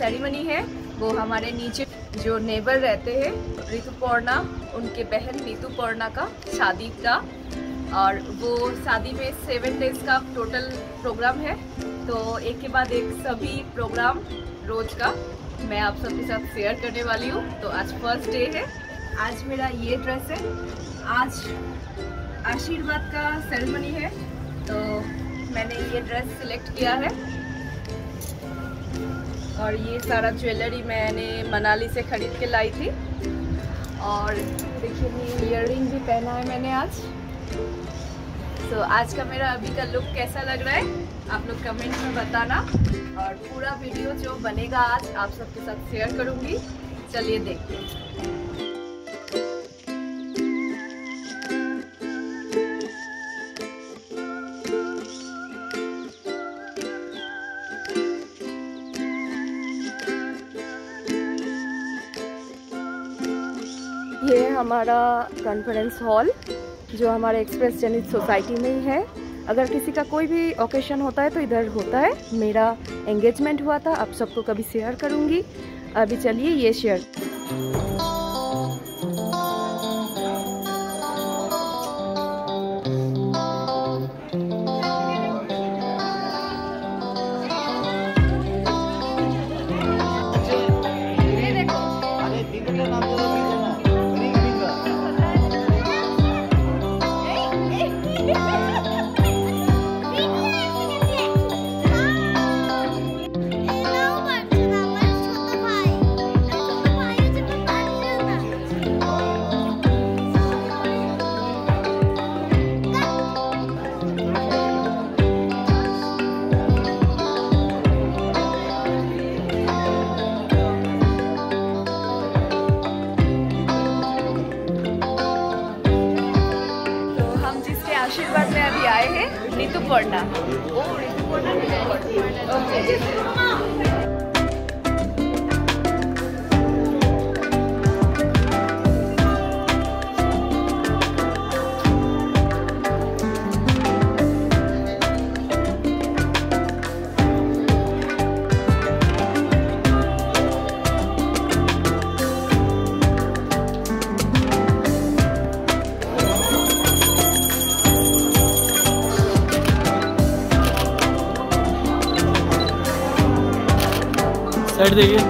Ceremony है वो हमारे नीचे जो नेबर रहते हैं रितुपौर्णा, उनके बहन रितुपौर्णा का शादी था और वो शादी में 7 डेज का टोटल प्रोग्राम है। तो एक के बाद एक सभी प्रोग्राम रोज का मैं आप सबके साथ शेयर करने वाली हूँ। तो आज फर्स्ट डे है, आज मेरा ये ड्रेस है, आज आशीर्वाद का सेरेमनी है तो मैंने ये ड्रेस सिलेक्ट किया है। और ये सारा ज्वेलरी मैंने मनाली से ख़रीद के लाई थी और देखिए ये ईयररिंग भी पहना है मैंने आज। तो आज का मेरा अभी का लुक कैसा लग रहा है आप लोग कमेंट में बताना और पूरा वीडियो जो बनेगा आज आप सबके साथ शेयर करूँगी। चलिए देखते हैं। ये हमारा कॉन्फ्रेंस हॉल जो हमारे एक्सप्रेस ज़ेनिथ सोसाइटी में ही है। अगर किसी का कोई भी ओकेशन होता है तो इधर होता है। मेरा एंगेजमेंट हुआ था, आप सबको कभी शेयर करूँगी। अभी चलिए ये शेयर आशीर्वाद में अभी आए हैं रितुपौर्णा। ओ रितुपौर्णा ओके। साइड देखिए।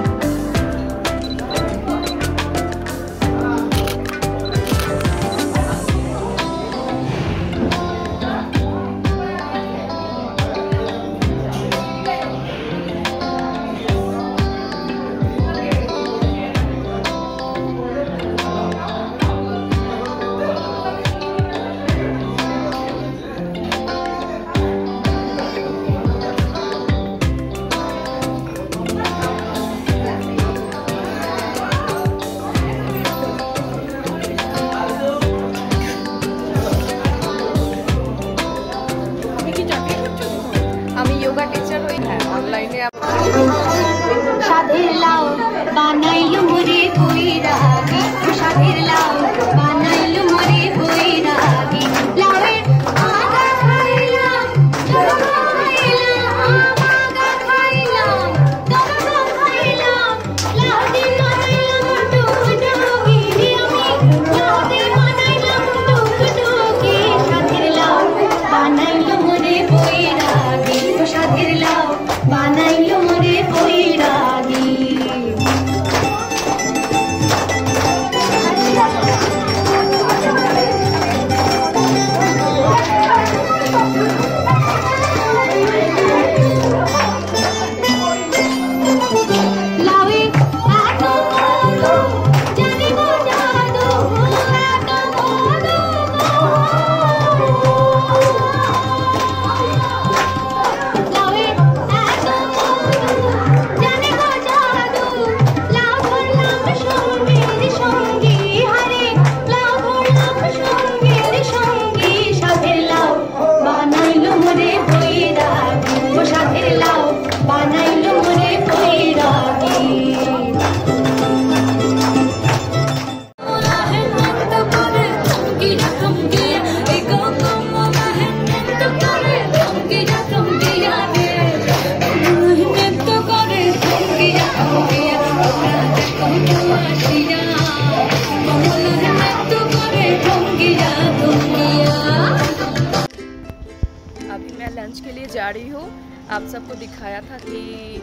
जा रही हो। आप सबको दिखाया था कि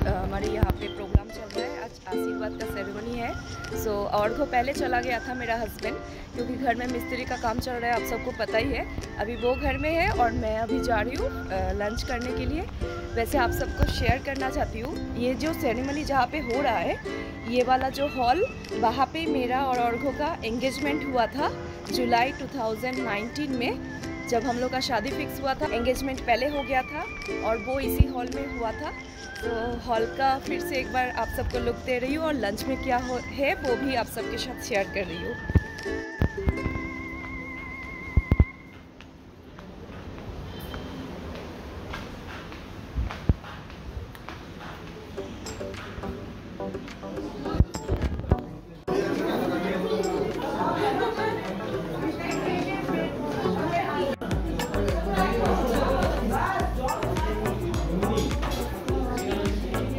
हमारे यहाँ पे प्रोग्राम चल रहा है, आज आशीर्वाद का सेरेमनी है। सो और तो पहले चला गया था मेरा हस्बैंड, क्योंकि घर में मिस्त्री का काम चल रहा है, आप सबको पता ही है। अभी वो घर में है और मैं अभी जा रही हूँ लंच करने के लिए। वैसे आप सबको शेयर करना चाहती हूँ, ये जो सेरेमनी जहाँ पे हो रहा है, ये वाला जो हॉल, वहाँ पर मेरा और अर्घो का एंगेजमेंट हुआ था जुलाई 2019 में, जब हम लोग का शादी फिक्स हुआ था। एंगेजमेंट पहले हो गया था और वो इसी हॉल में हुआ था। तो हॉल का फिर से एक बार आप सबको लुक दे रही हूँ और लंच में क्या है वो भी आप सबके साथ शेयर कर रही हूँ।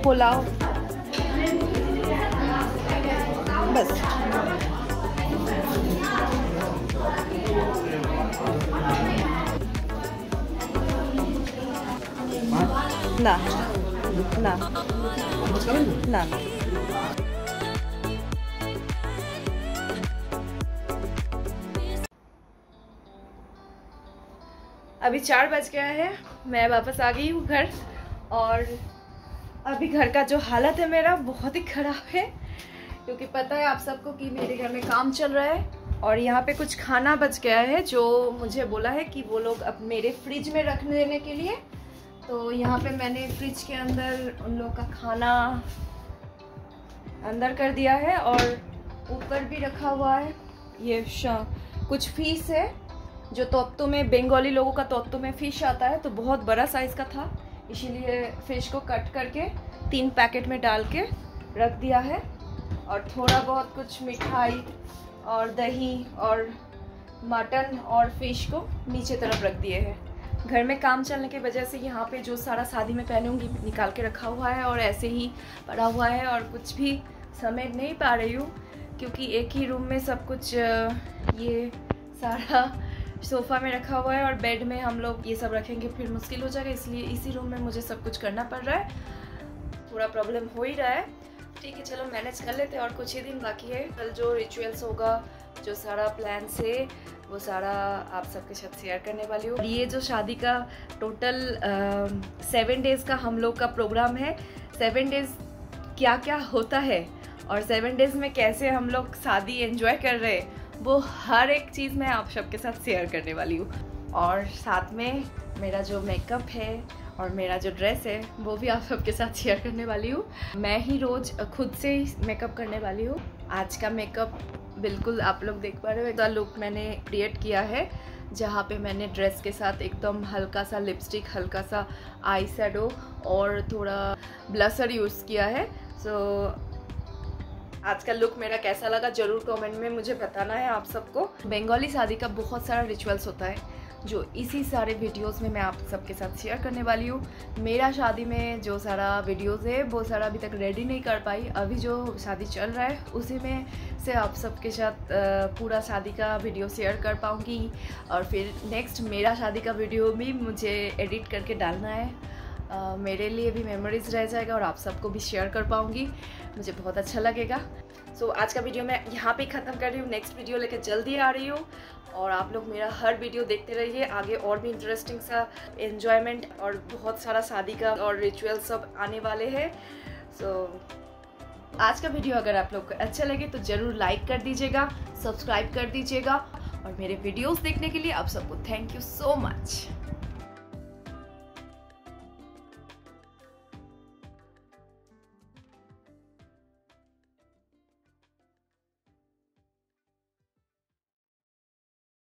पुलाव बस ना ना ना अभी 4 बज गया है, मैं वापस आ गई हूँ घर। और अभी घर का जो हालत है मेरा बहुत ही ख़राब है, क्योंकि पता है आप सबको कि मेरे घर में काम चल रहा है। और यहाँ पे कुछ खाना बच गया है जो मुझे बोला है कि वो लोग अब मेरे फ्रिज में रखने देने के लिए। तो यहाँ पे मैंने फ्रिज के अंदर उन लोग का खाना अंदर कर दिया है और ऊपर भी रखा हुआ है। ये कुछ फिश है जो तोत्तू में, बंगाली लोगों का तोत्तू में फ़िश आता है, तो बहुत बड़ा साइज़ का था, इसीलिए फिश को कट करके 3 पैकेट में डाल के रख दिया है। और थोड़ा बहुत कुछ मिठाई और दही और मटन और फिश को नीचे तरफ रख दिए हैं। घर में काम चलने की वजह से यहाँ पे जो सारा शादी में पहनूंगी निकाल के रखा हुआ है और ऐसे ही पड़ा हुआ है, और कुछ भी समेट नहीं पा रही हूँ, क्योंकि एक ही रूम में सब कुछ ये सारा सोफ़ा में रखा हुआ है और बेड में हम लोग ये सब रखेंगे फिर मुश्किल हो जाएगा, इसलिए इसी रूम में मुझे सब कुछ करना पड़ रहा है। थोड़ा प्रॉब्लम हो ही रहा है, ठीक है, चलो मैनेज कर लेते हैं। और कुछ ही दिन बाकी है, कल जो रिचुअल्स होगा, जो सारा प्लान से वो सारा आप सबके साथ शेयर करने वाली हूँ। ये जो शादी का टोटल 7 डेज़ का हम लोग का प्रोग्राम है, 7 डेज़ क्या क्या होता है और 7 डेज़ में कैसे हम लोग शादी एंजॉय कर रहे हैं, वो हर एक चीज़ मैं आप सबके साथ शेयर करने वाली हूँ। और साथ में मेरा जो मेकअप है और मेरा जो ड्रेस है वो भी आप सबके साथ शेयर करने वाली हूँ। मैं ही रोज़ खुद से ही मेकअप करने वाली हूँ। आज का मेकअप बिल्कुल आप लोग देख पा रहे हो, ऐसा लुक मैंने क्रिएट किया है जहाँ पे मैंने ड्रेस के साथ एकदम हल्का सा लिपस्टिक, हल्का सा आई शेडो और थोड़ा ब्लशर यूज़ किया है। सो आज का लुक मेरा कैसा लगा ज़रूर कमेंट में मुझे बताना है आप सबको। बंगाली शादी का बहुत सारा रिचुअल्स होता है जो इसी सारे वीडियोस में मैं आप सबके साथ शेयर करने वाली हूँ। मेरा शादी में जो सारा वीडियोस है वो सारा अभी तक रेडी नहीं कर पाई, अभी जो शादी चल रहा है उसी में से आप सबके साथ पूरा शादी का वीडियो शेयर कर पाऊँगी। और फिर नेक्स्ट मेरा शादी का वीडियो भी मुझे एडिट करके डालना है, मेरे लिए भी मेमोरीज़ रह जाएगा और आप सबको भी शेयर कर पाऊँगी, मुझे बहुत अच्छा लगेगा। सो आज का वीडियो मैं यहाँ पे ख़त्म कर रही हूँ, नेक्स्ट वीडियो लेकर जल्दी आ रही हूँ। और आप लोग मेरा हर वीडियो देखते रहिए, आगे और भी इंटरेस्टिंग सा एन्जॉयमेंट और बहुत सारा शादी का और रिचुअल सब आने वाले हैं। सो आज का वीडियो अगर आप लोग को अच्छा लगे तो ज़रूर लाइक कर दीजिएगा, सब्सक्राइब कर दीजिएगा। और मेरे वीडियोज़ देखने के लिए आप सबको थैंक यू सो मच।